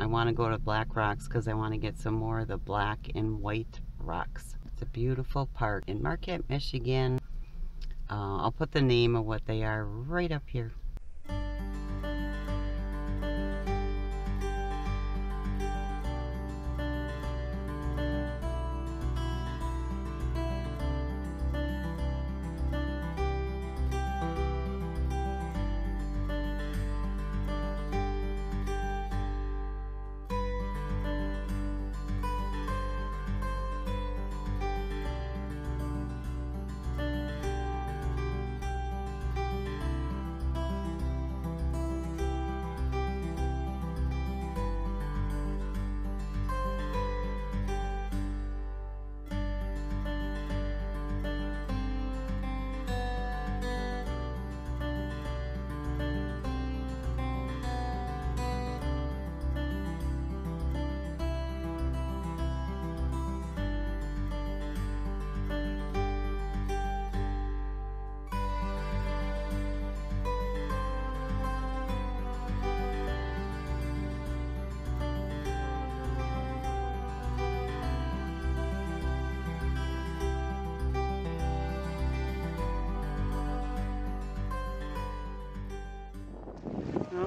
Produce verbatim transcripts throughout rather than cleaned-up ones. I want to go to Black Rocks because I want to get some more of the black and white rocks. It's a beautiful park in Marquette, Michigan. Uh, I'll put the name of what they are right up here.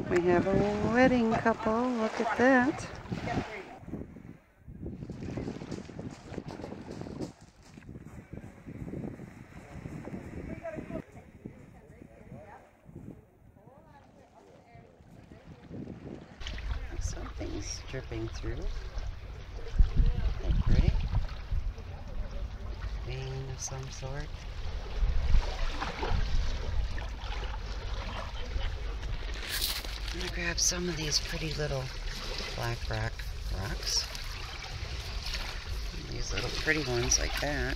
We have a wedding couple, look at that. Something's dripping through. That's great. Vein of some sort. I'm going to grab some of these pretty little black rock rocks. These little pretty ones like that.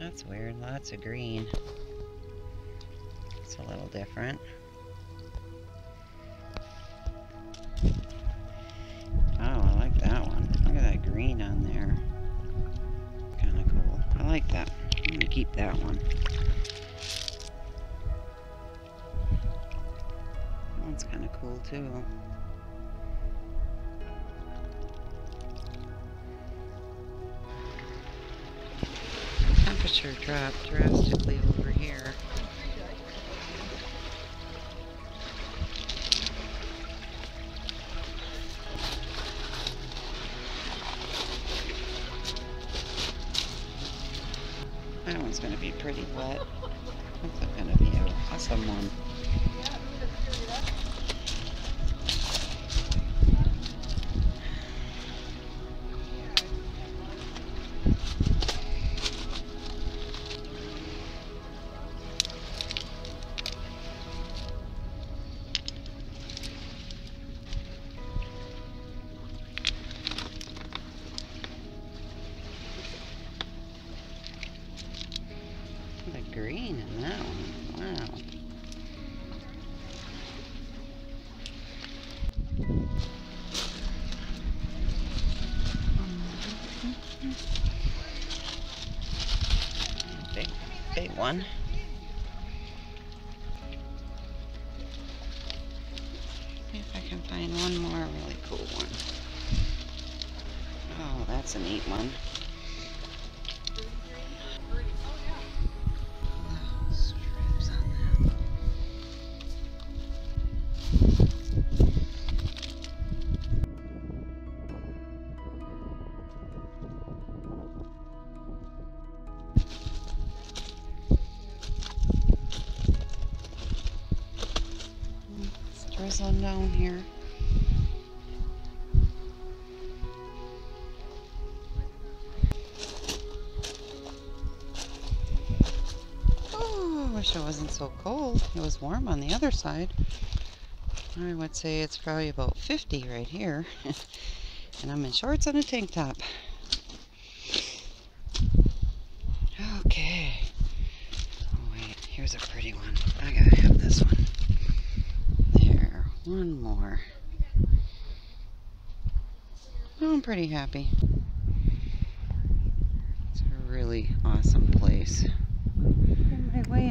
That's weird, lots of green. It's a little different. Oh, I like that one. Look at that green on there. I like that. I'm going to keep that one. That one's kind of cool too. The temperature dropped drastically over here. That one's going to be pretty wet. That's going to be an awesome one. Green in that one. Wow. Big, big one. See if I can find one more really cool one. Oh, that's a neat one. Drizzling down here. Oh, I wish it wasn't so cold. It was warm on the other side. I would say it's probably about fifty right here. And I'm in shorts and a tank top. Okay. Oh, wait, here's a pretty one. I gotta have this one. One more. Oh, I'm pretty happy. It's a really awesome place.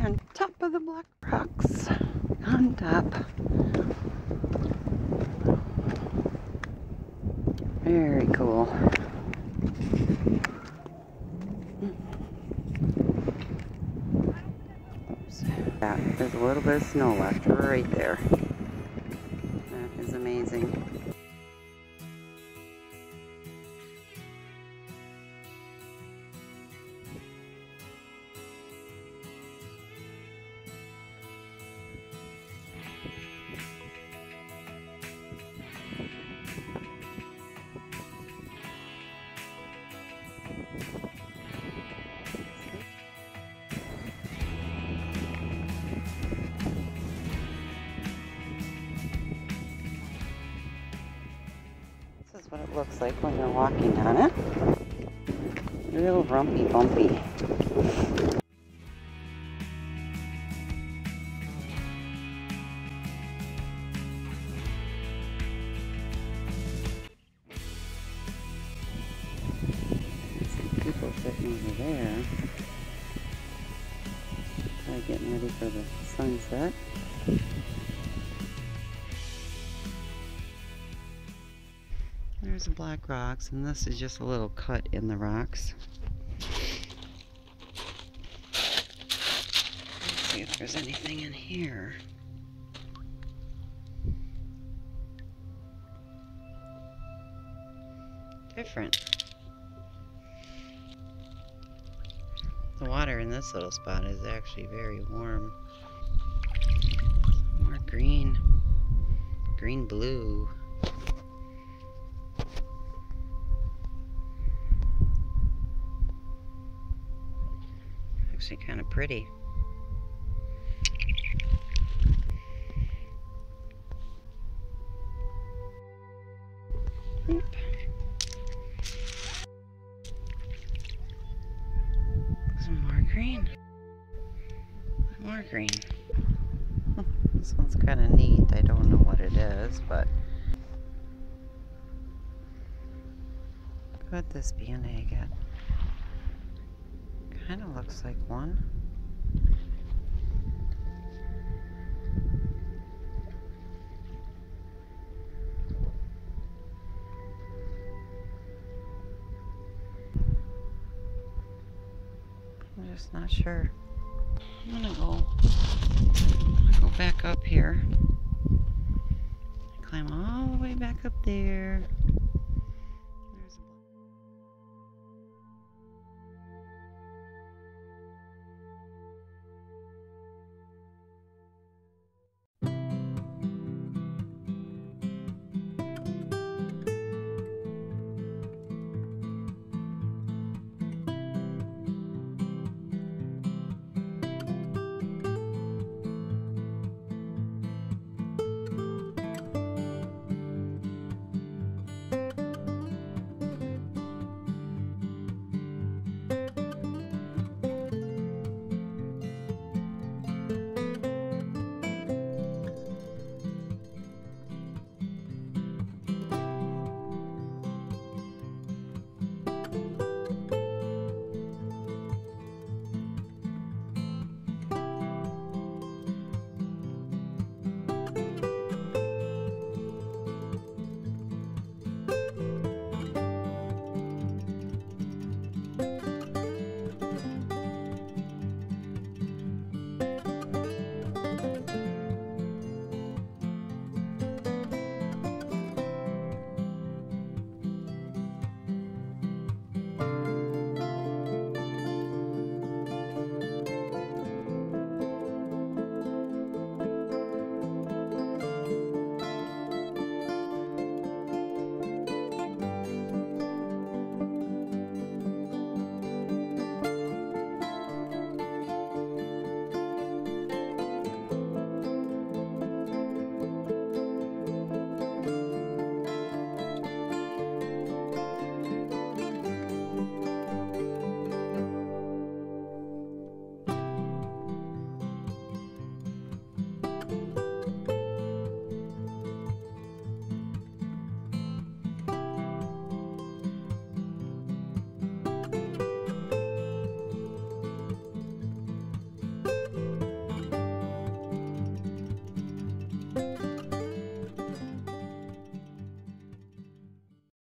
on top of the Black Rocks. On top. Very cool. Oops. Yeah, there's a little bit of snow left right there. That is amazing. This is what it looks like when you're walking on it. Real rumpy bumpy. Some people sitting over there. Probably getting ready for the sunset. There's the Black Rocks, and this is just a little cut in the rocks. Let's see if there's anything in here. Different. The water in this little spot is actually very warm. More green. Green blue. Actually kind of pretty. Oop. Some more green. More green. This one's kind of neat. I don't know what it is, but could this be an agate? Kind of looks like one. I'm just not sure. I'm gonna go, I'm gonna go back up here. Climb all the way back up there.